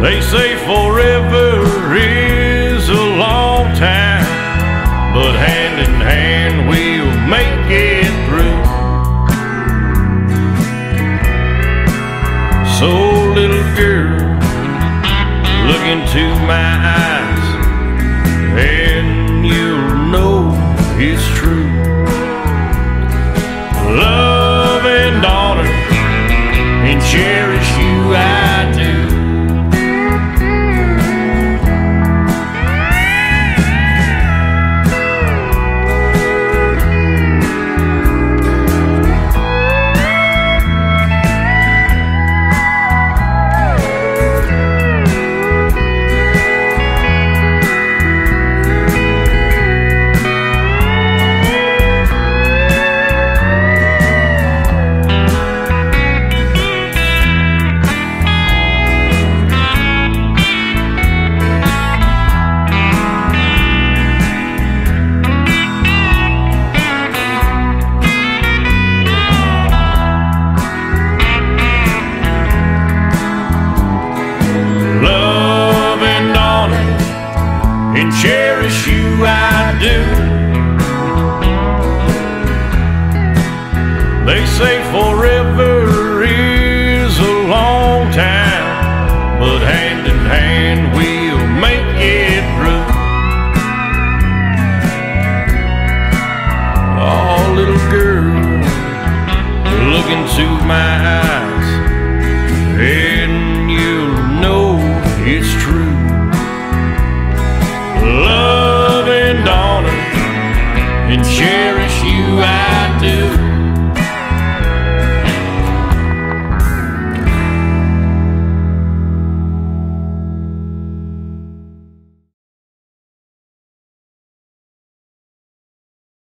They say forever is a long time, but hand in hand we'll make it through. So little girl, look into my eyes, and you'll know it's true. Love and honor, and cherish you I do. They say forever is a long time, but hand in hand we'll make it through. Oh, little girl, look into my eyes, and you'll know it's true. Love and honor, and cherish you I do.